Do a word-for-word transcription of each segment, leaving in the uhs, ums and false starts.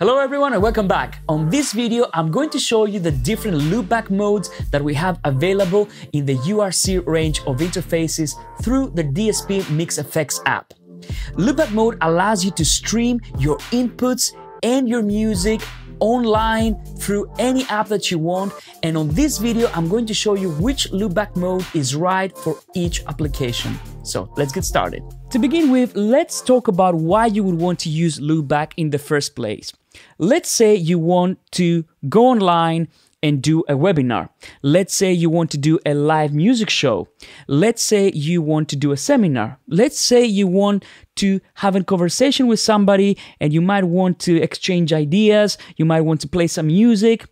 Hello everyone and welcome back. On this video, I'm going to show you the different loopback modes that we have available in the U R C range of interfaces through the D S P MixFX app. Loopback mode allows you to stream your inputs and your music online through any app that you want, and on this video I'm going to show you which loopback mode is right for each application. So let's get started. To begin with, let's talk about why you would want to use loopback in the first place. Let's say you want to go online and do a webinar. Let's say you want to do a live music show. Let's say you want to do a seminar. Let's say you want to have a conversation with somebody and you might want to exchange ideas. You might want to play some music.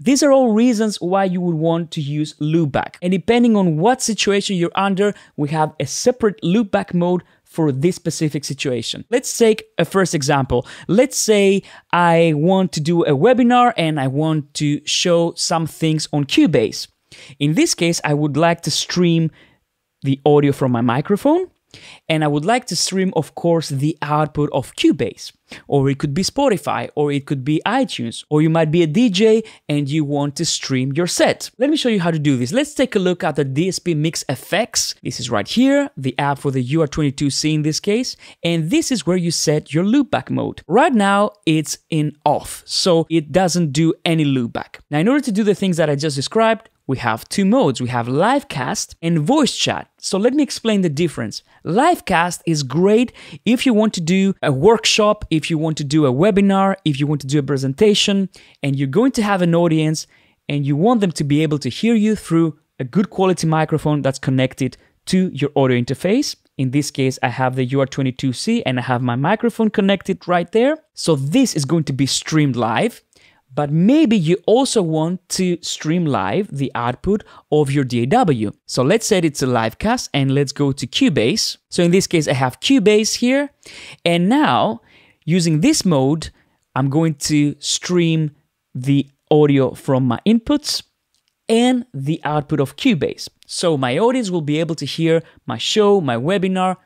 These are all reasons why you would want to use loopback. And depending on what situation you're under, we have a separate loopback mode for this specific situation. Let's take a first example. Let's say I want to do a webinar and I want to show some things on Cubase. In this case, I would like to stream the audio from my microphone, and I would like to stream, of course, the output of Cubase, or it could be Spotify, or it could be iTunes, or you might be a D J and you want to stream your set. Let me show you how to do this. Let's take a look at the D S P MixFX. This is right here, the app for the U R twenty-two C in this case, and this is where you set your loopback mode. Right now, it's in off, so it doesn't do any loopback. Now, in order to do the things that I just described, we have two modes. We have live cast and voice chat. So let me explain the difference. Live cast is great if you want to do a workshop, if you want to do a webinar, if you want to do a presentation, and you're going to have an audience and you want them to be able to hear you through a good quality microphone that's connected to your audio interface. In this case, I have the U R twenty-two C and I have my microphone connected right there. So this is going to be streamed live. But maybe you also want to stream live the output of your D A W. So let's set it to live cast and let's go to Cubase. So in this case, I have Cubase here. And now using this mode, I'm going to stream the audio from my inputs and the output of Cubase. So my audience will be able to hear my show, my webinar,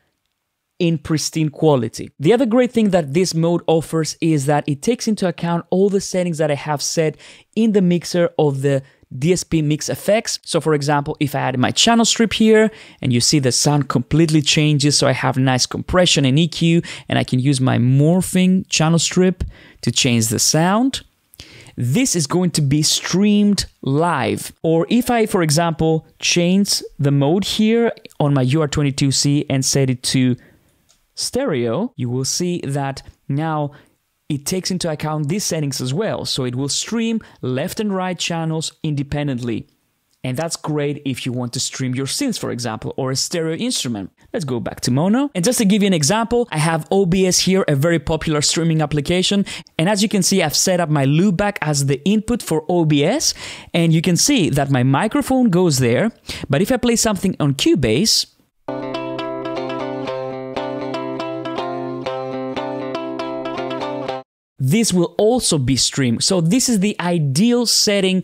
in pristine quality. The other great thing that this mode offers is that it takes into account all the settings that I have set in the mixer of the D S P MixFX. So for example, if I add my channel strip here and you see the sound completely changes, so I have nice compression and E Q, and I can use my morphing channel strip to change the sound. This is going to be streamed live. Or if I, for example, change the mode here on my U R twenty-two C and set it to stereo, you will see that now it takes into account these settings as well. So it will stream left and right channels independently. And that's great if you want to stream your synths, for example, or a stereo instrument. Let's go back to mono. And just to give you an example, I have O B S here, a very popular streaming application. And as you can see, I've set up my loopback as the input for O B S. And you can see that my microphone goes there. But if I play something on Cubase, this will also be streamed. So this is the ideal setting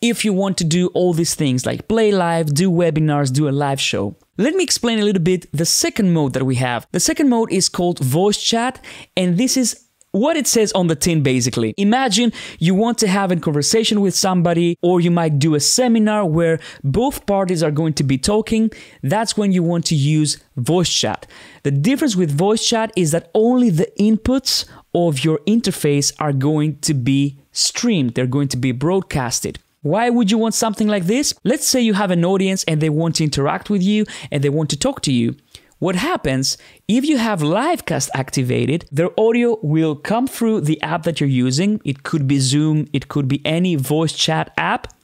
if you want to do all these things like play live, do webinars, do a live show. Let me explain a little bit the second mode that we have. The second mode is called voice chat, and this is what it says on the tin basically. Imagine you want to have a conversation with somebody, or you might do a seminar where both parties are going to be talking. That's when you want to use voice chat. The difference with voice chat is that only the inputs of your interface are going to be streamed. They're going to be broadcasted. Why would you want something like this? Let's say you have an audience and they want to interact with you and they want to talk to you. What happens if you have livecast activated, their audio will come through the app that you're using. It could be Zoom, it could be any voice chat app,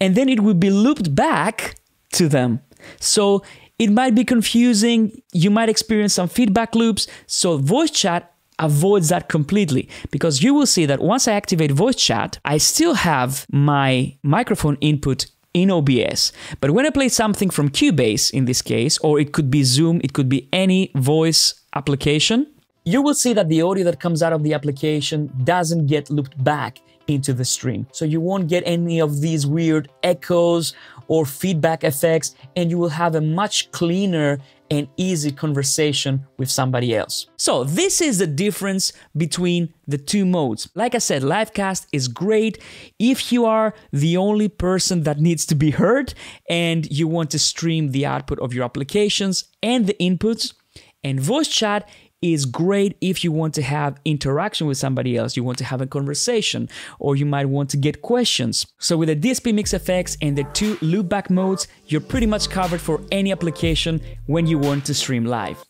and then it will be looped back to them. So it might be confusing. You might experience some feedback loops. So voice chat avoids that completely, because you will see that once I activate voice chat, I still have my microphone input in O B S. But when I play something from Cubase in this case, or it could be Zoom, it could be any voice application, you will see that the audio that comes out of the application doesn't get looped back into the stream. So you won't get any of these weird echoes or feedback effects, and you will have a much cleaner an easy conversation with somebody else. So this is the difference between the two modes. Like I said, Livecast is great if you are the only person that needs to be heard and you want to stream the output of your applications and the inputs. And voice chat is great if you want to have interaction with somebody else, you want to have a conversation, or you might want to get questions. So with the D S P MixFX and the two loopback modes, you're pretty much covered for any application when you want to stream live.